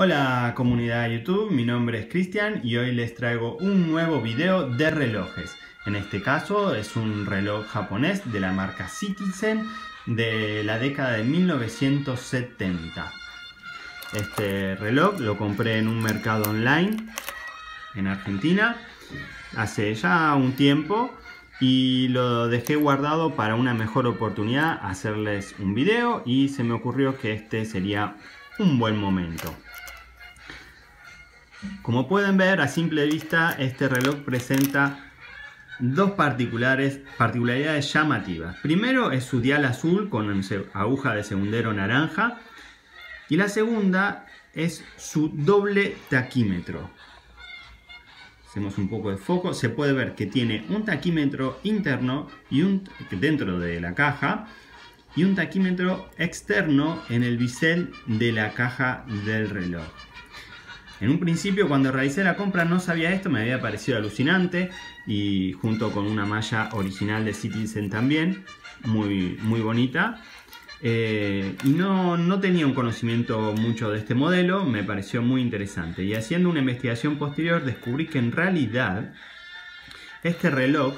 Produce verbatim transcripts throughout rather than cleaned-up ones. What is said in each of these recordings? Hola comunidad de YouTube, mi nombre es Cristian y hoy les traigo un nuevo video de relojes. En este caso es un reloj japonés de la marca Citizen de la década de mil novecientos setenta. Este reloj lo compré en un mercado online en Argentina hace ya un tiempo y lo dejé guardado para una mejor oportunidad hacerles un video y se me ocurrió que este sería un buen momento. Como pueden ver a simple vista, este reloj presenta dos particulares, particularidades llamativas. Primero es su dial azul con aguja de segundero naranja y la segunda es su doble taquímetro. Hacemos un poco de foco, se puede ver que tiene un taquímetro interno y un, dentro de la caja y un taquímetro externo en el bisel de la caja del reloj. En un principio, cuando realicé la compra, no sabía esto, me había parecido alucinante y junto con una malla original de Citizen también, muy, muy bonita. Eh, y no, no tenía un conocimiento mucho de este modelo, me pareció muy interesante. Y haciendo una investigación posterior descubrí que en realidad este reloj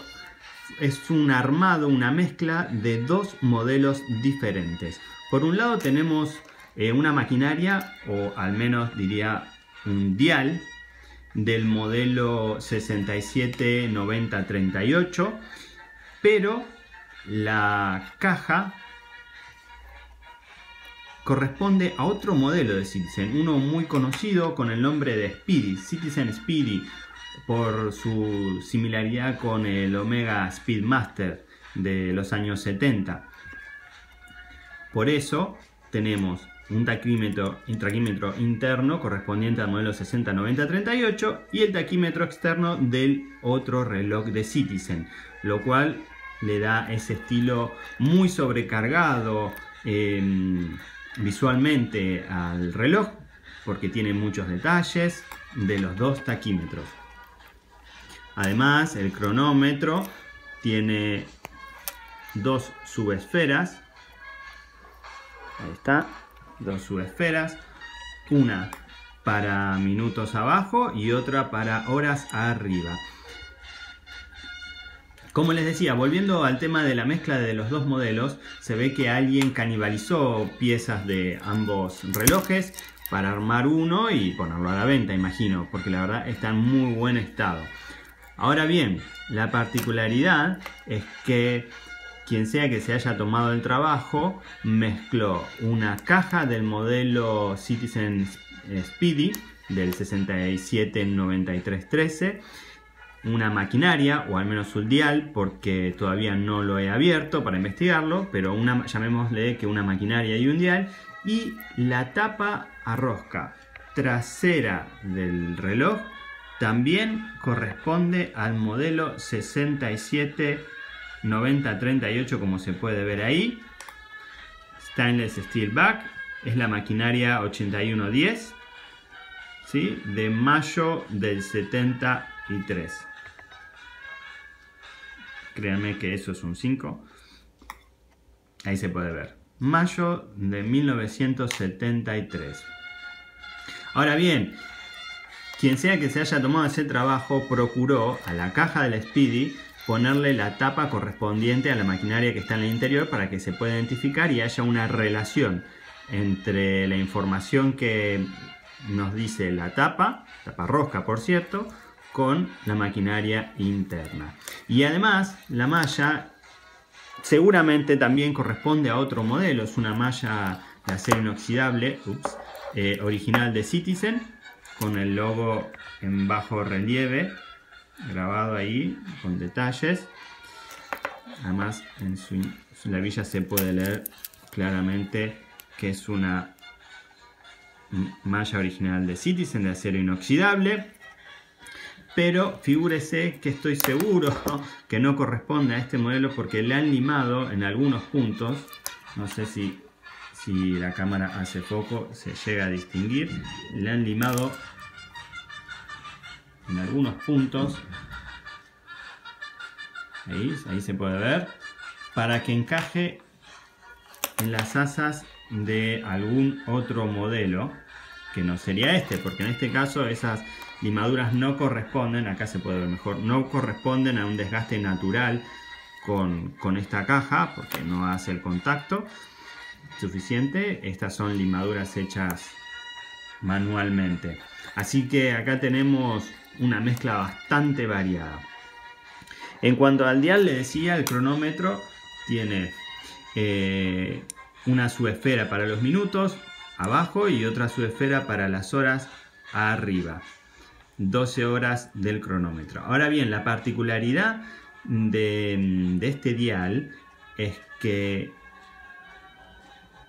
es un armado, una mezcla de dos modelos diferentes. Por un lado tenemos eh, una maquinaria, o al menos diría un dial del modelo sesenta y siete noventa treinta y ocho, pero la caja corresponde a otro modelo de Citizen, uno muy conocido con el nombre de Speedy, Citizen Speedy, por su similaridad con el Omega Speedmaster de los años setenta. Por eso tenemos un taquímetro, un taquímetro interno correspondiente al modelo sesenta noventa treinta y ocho y el taquímetro externo del otro reloj de Citizen, lo cual le da ese estilo muy sobrecargado eh, visualmente al reloj, porque tiene muchos detalles de los dos taquímetros. Además, el cronómetro tiene dos subesferas, ahí está, dos subesferas, una para minutos abajo y otra para horas arriba. Como les decía, volviendo al tema de la mezcla de los dos modelos, se ve que alguien canibalizó piezas de ambos relojes para armar uno y ponerlo a la venta, imagino, porque la verdad está en muy buen estado. Ahora bien, la particularidad es que quien sea que se haya tomado el trabajo, mezcló una caja del modelo Citizen Speedy del sesenta y siete noventa y tres trece, una maquinaria o al menos un dial, porque todavía no lo he abierto para investigarlo, pero una, llamémosle que una maquinaria y un dial, y la tapa a rosca trasera del reloj también corresponde al modelo sesenta y siete noventa treinta y ocho, como se puede ver ahí. Stainless Steel Back es la maquinaria ochenta y uno diez, ¿sí?, de mayo del setenta y tres. Créanme que eso es un cinco. Ahí se puede ver. Mayo de mil novecientos setenta y tres. Ahora bien, quien sea que se haya tomado ese trabajo procuró a la caja del Speedy ponerle la tapa correspondiente a la maquinaria que está en el interior para que se pueda identificar y haya una relación entre la información que nos dice la tapa, tapa rosca por cierto, con la maquinaria interna. Y además la malla seguramente también corresponde a otro modelo, es una malla de acero inoxidable, ups, eh, original de Citizen, con el logo en bajo relieve, grabado ahí con detalles. Además en su hebilla se puede leer claramente que es una malla original de Citizen de acero inoxidable, pero figúrese que estoy seguro que no corresponde a este modelo porque le han limado en algunos puntos. No sé si, si la cámara hace foco se llega a distinguir, le han limado en algunos puntos, ahí, ahí se puede ver, para que encaje en las asas de algún otro modelo. que no sería este, porque en este caso esas limaduras no corresponden, acá se puede ver mejor, no corresponden a un desgaste natural con, con esta caja, porque no hace el contacto suficiente. Estas son limaduras hechas manualmente. Así que acá tenemos una mezcla bastante variada. En cuanto al dial, le decía, el cronómetro tiene eh, una subesfera para los minutos abajo y otra subesfera para las horas arriba. doce horas del cronómetro. Ahora bien, la particularidad de, de este dial es que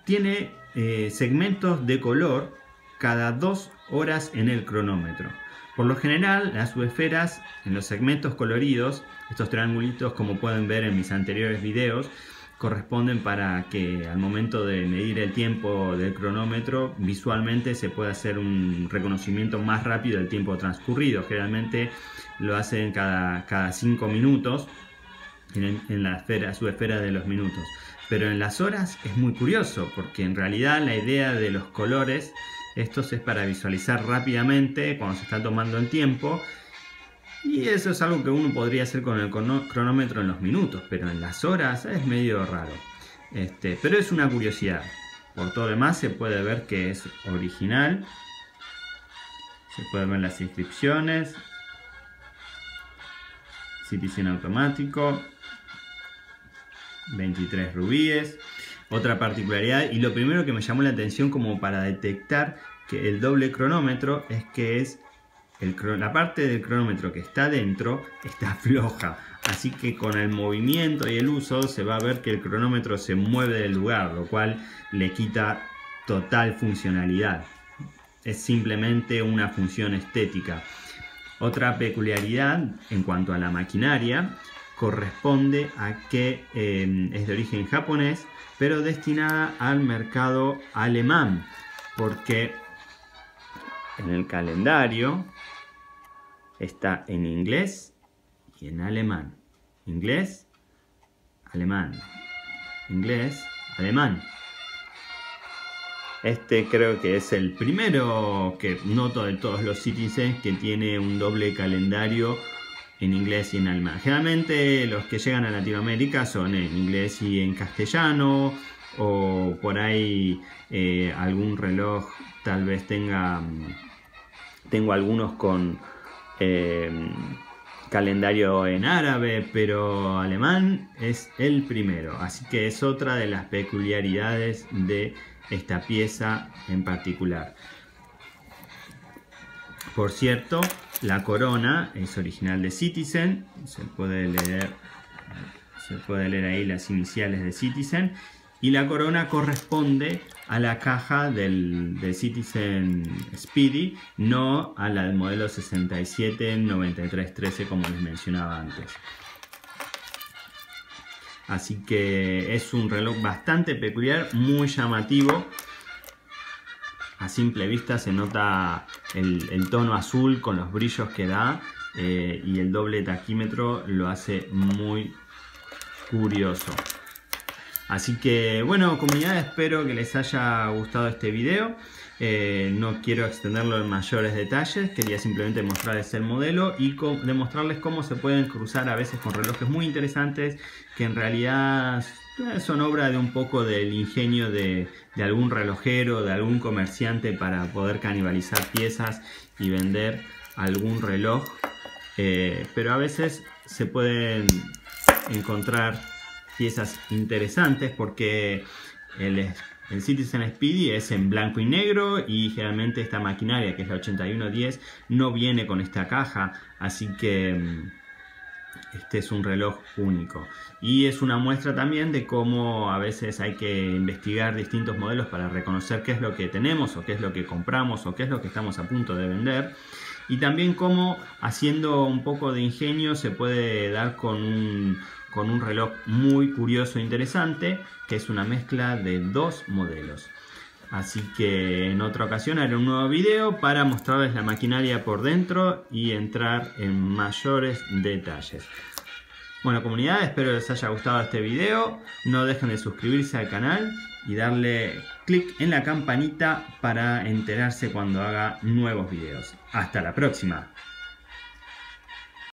tiene eh, segmentos de color cada dos horas en el cronómetro. Por lo general, las subesferas en los segmentos coloridos, estos triangulitos como pueden ver en mis anteriores videos, corresponden para que al momento de medir el tiempo del cronómetro visualmente se pueda hacer un reconocimiento más rápido del tiempo transcurrido. Generalmente lo hacen cada, cada cinco minutos en, en la esfera, subesfera de los minutos. Pero en las horas es muy curioso, porque en realidad la idea de los colores estos es para visualizar rápidamente cuando se está tomando el tiempo. Y eso es algo que uno podría hacer con el cronómetro en los minutos, pero en las horas es medio raro. Este, pero es una curiosidad. Por todo lo demás se puede ver que es original. Se pueden ver las inscripciones. Citizen automático. veintitrés rubíes. Otra particularidad, y lo primero que me llamó la atención como para detectar que el doble cronómetro, es que es el, la parte del cronómetro que está dentro está floja. Así que con el movimiento y el uso se va a ver que el cronómetro se mueve del lugar, lo cual le quita total funcionalidad. Es simplemente una función estética. Otra peculiaridad en cuanto a la maquinaria, corresponde a que eh, es de origen japonés, pero destinada al mercado alemán, porque en el calendario está en inglés y en alemán. Inglés, alemán. Inglés, alemán. Este creo que es el primero que noto de todos los Citizens que tiene un doble calendario en inglés y en alemán. Generalmente los que llegan a Latinoamérica son en inglés y en castellano, o por ahí eh, algún reloj tal vez tenga, tengo algunos con eh, calendario en árabe, pero alemán es el primero. Así que es otra de las peculiaridades de esta pieza en particular. Por cierto, la corona es original de Citizen, se puede leer, se puede leer ahí las iniciales de Citizen, y la corona corresponde a la caja del, de Citizen Speedy, no a la del modelo sesenta y siete noventa y tres trece como les mencionaba antes. Así que es un reloj bastante peculiar, muy llamativo. A simple vista se nota el, el tono azul con los brillos que da, eh, y el doble taquímetro lo hace muy curioso. Así que bueno, comunidad, espero que les haya gustado este video. Eh, no quiero extenderlo en mayores detalles, quería simplemente mostrarles el modelo y demostrarles cómo se pueden cruzar a veces con relojes muy interesantes que en realidad son obra de un poco del ingenio de, de algún relojero, de algún comerciante, para poder canibalizar piezas y vender algún reloj. Eh, pero a veces se pueden encontrar piezas interesantes, porque el, el Citizen Speedy es en blanco y negro, y generalmente esta maquinaria, que es la ochenta y uno diez, no viene con esta caja. Así que este es un reloj único, y es una muestra también de cómo a veces hay que investigar distintos modelos para reconocer qué es lo que tenemos, o qué es lo que compramos, o qué es lo que estamos a punto de vender. Y también cómo, haciendo un poco de ingenio, se puede dar con un, con un reloj muy curioso e interesante, que es una mezcla de dos modelos. Así que en otra ocasión haré un nuevo video para mostrarles la maquinaria por dentro y entrar en mayores detalles. Bueno, comunidad, espero les haya gustado este video. No dejen de suscribirse al canal y darle clic en la campanita para enterarse cuando haga nuevos videos. Hasta la próxima.